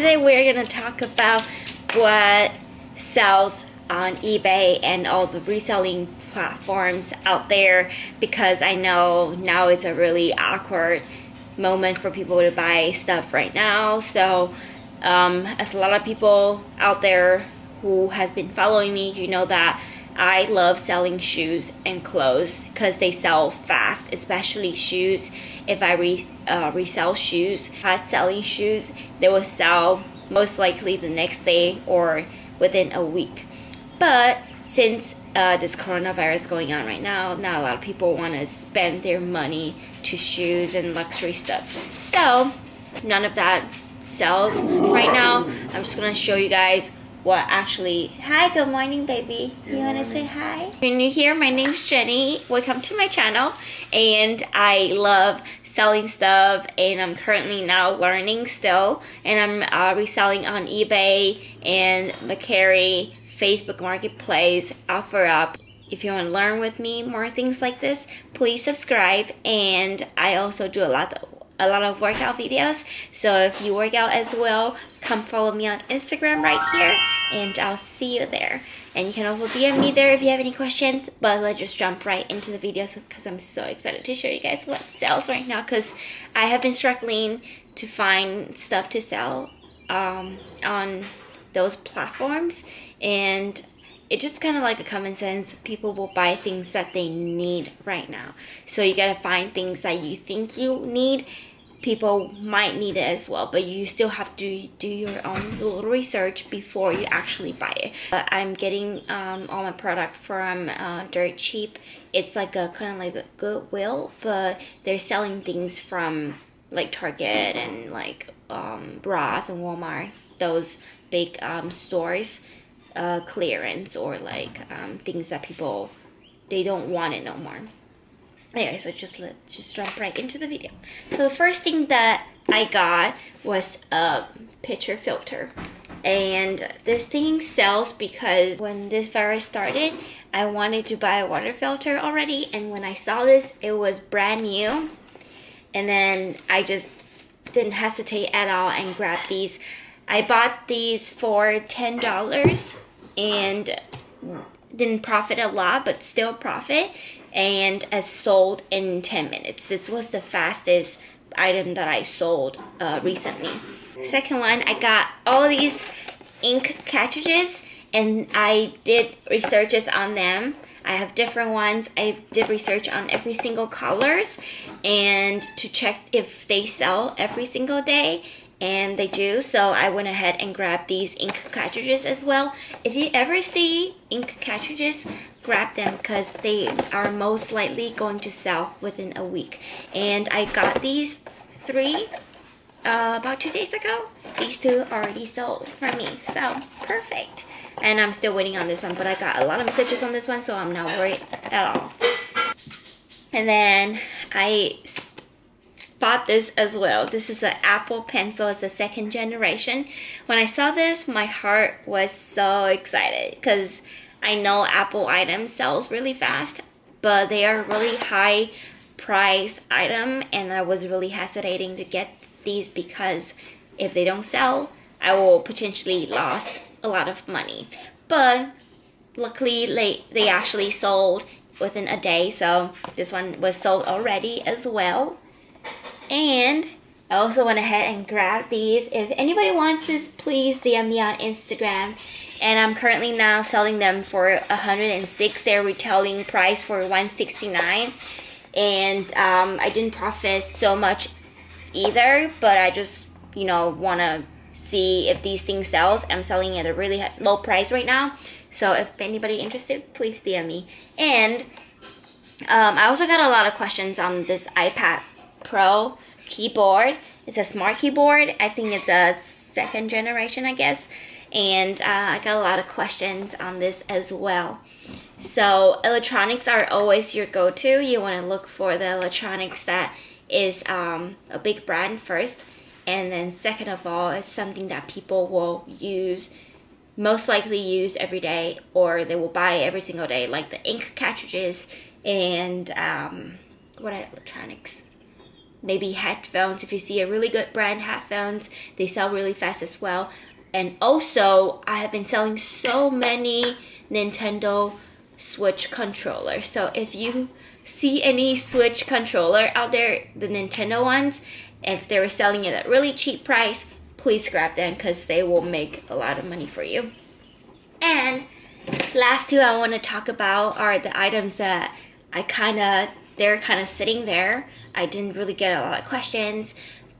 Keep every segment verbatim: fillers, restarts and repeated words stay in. Today we're going to talk about what sells on eBay and all the reselling platforms out there, because I know now it's a really awkward moment for people to buy stuff right now. So um, as a lot of people out there who has been following me, you know that I love selling shoes and clothes because they sell fast, especially shoes. If I re, uh, resell shoes, hot selling shoes, they will sell most likely the next day or within a week. But since uh, this coronavirus going on right now, not a lot of people want to spend their money to shoes and luxury stuff. So none of that sells right now. I'm just going to show you guys what actually... Hi, good morning, baby. Good you want to say hi? If you're new here, my name's Jenny. Welcome to my channel. And I love selling stuff, and I'm currently now learning still. And I'm uh, reselling on eBay and Mercari, Facebook Marketplace, OfferUp. If you want to learn with me more things like this, please subscribe. And I also do a lot of a lot of workout videos, so if you work out as well, come follow me on Instagram right here, and I'll see you there. And you can also D M me there if you have any questions, but let's just jump right into the videos because I'm so excited to show you guys what sells right now, because I have been struggling to find stuff to sell um, on those platforms, and it's just kind of like a common sense. People will buy things that they need right now, so you gotta find things that you think you need. People might need it as well, but you still have to do your own little research before you actually buy it. Uh, I'm getting um, all my product from uh, Dirt Cheap. It's like a kind of like a Goodwill, but they're selling things from like Target and like um, Ross and Walmart, those big um, stores, uh, clearance or like um, things that people, they don't want it no more. Anyway, so just let's just jump right into the video. So the first thing that I got was a picture filter, and this thing sells because when this virus started, I wanted to buy a water filter already, and when I saw this, it was brand new, and then I just didn't hesitate at all and grabbed these. I bought these for ten dollars and didn't profit a lot, but still profit, and it sold in ten minutes. This was the fastest item that I sold uh, recently. Second one, I got all these ink cartridges, and I did researches on them. I have different ones. I did research on every single colors and to check if they sell every single day, and they do. So I went ahead and grabbed these ink cartridges as well. If you ever see ink cartridges, grab them because they are most likely going to sell within a week. And I got these three uh, about two days ago. These two already sold for me, so perfect. And I'm still waiting on this one, but I got a lot of messages on this one, so I'm not worried at all. And then I bought this as well. This is an Apple pencil. It's the second generation. When I saw this, my heart was so excited because I know Apple items sells really fast, but they are really high price item, and I was really hesitating to get these because if they don't sell, I will potentially lost a lot of money. But luckily they, they actually sold within a day, so this one was sold already as well. And I also went ahead and grabbed these. If anybody wants this, please D M me on Instagram. And I'm currently now selling them for one hundred six dollars. They're retailing price for one hundred sixty-nine dollars. And um, I didn't profit so much either, but I just, you know, want to see if these things sells. I'm selling at a really low price right now. So if anybody interested, please D M me. And um, I also got a lot of questions on this iPad Pro keyboard. It's a smart keyboard. I think it's a second generation, I guess. And uh, I got a lot of questions on this as well. So electronics are always your go-to. You want to look for the electronics that is um, a big brand first, and then second of all, it's something that people will use, most likely use every day, or they will buy every single day, like the ink cartridges and um, what are electronics? maybe headphones. If you see a really good brand headphones, they sell really fast as well. And also, I have been selling so many Nintendo Switch controllers. So if you see any Switch controller out there, the Nintendo ones, if they were selling it at a really cheap price, please grab them because they will make a lot of money for you. And last two I want to talk about are the items that I kind of, they're kind of sitting there. I didn't really get a lot of questions,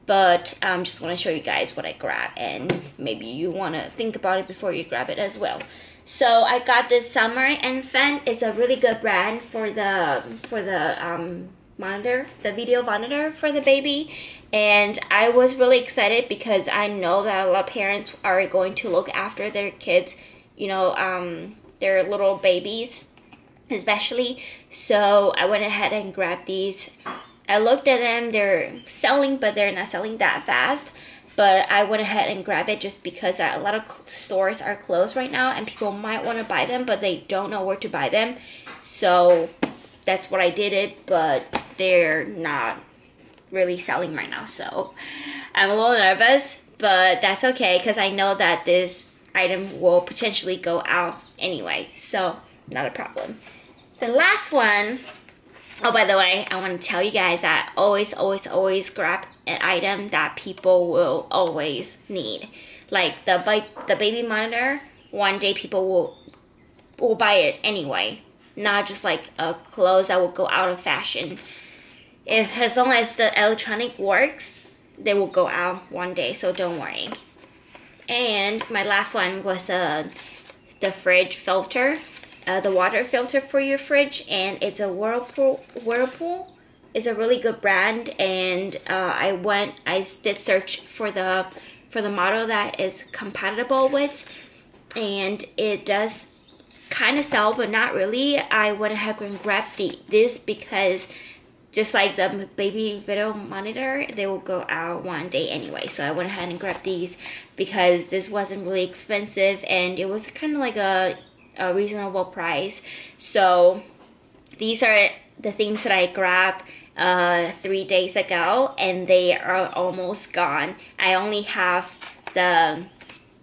but I um, just want to show you guys what I grabbed, and maybe you want to think about it before you grab it as well. So I got this Summer Infant. It's a really good brand for the for the um, monitor, the video monitor for the baby. And I was really excited because I know that a lot of parents are going to look after their kids, you know, um, their little babies especially. So I went ahead and grabbed these. I looked at them, they're selling, but they're not selling that fast. But I went ahead and grabbed it just because a lot of stores are closed right now and people might want to buy them, but they don't know where to buy them. So that's what I did it, but they're not really selling right now. So I'm a little nervous, but that's okay because I know that this item will potentially go out anyway. So not a problem. The last one, oh, by the way, I want to tell you guys that always, always, always grab an item that people will always need. Like the the baby monitor, one day people will will buy it anyway. Not just like a clothes that will go out of fashion. If as long as the electronic works, they will go out one day. So don't worry. And my last one was uh, the fridge filter. Uh, the water filter for your fridge, and it's a Whirlpool. Whirlpool, it's a really good brand, and uh, I went, I did search for the for the model that is compatible with, and it does kind of sell, but not really. I went ahead and grabbed the this because just like the baby video monitor, they will go out one day anyway. So I went ahead and grabbed these because this wasn't really expensive, and it was kind of like a a reasonable price. So these are the things that I grabbed uh, three days ago, and they are almost gone. I only have the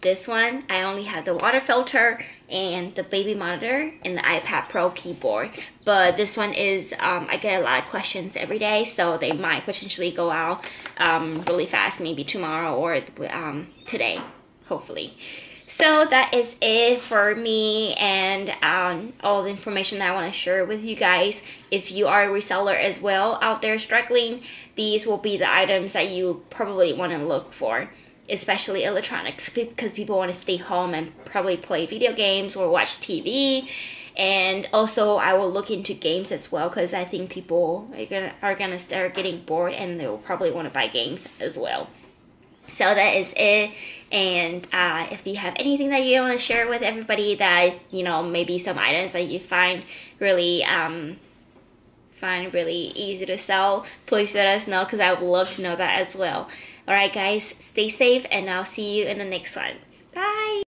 this one. I only have the water filter and the baby monitor and the iPad Pro keyboard. But this one is um, I get a lot of questions every day, so they might potentially go out um, really fast, maybe tomorrow or um, today, hopefully. So that is it for me and um, all the information that I want to share with you guys. If you are a reseller as well out there struggling, these will be the items that you probably want to look for, especially electronics, because people want to stay home and probably play video games or watch T V. And also I will look into games as well because I think people are gonna, are gonna start getting bored and they will probably want to buy games as well. So that is it, and uh, if you have anything that you want to share with everybody, that you know, maybe some items that you find really um, find really easy to sell, please let us know because I would love to know that as well. Alright guys, stay safe, and I'll see you in the next one. Bye!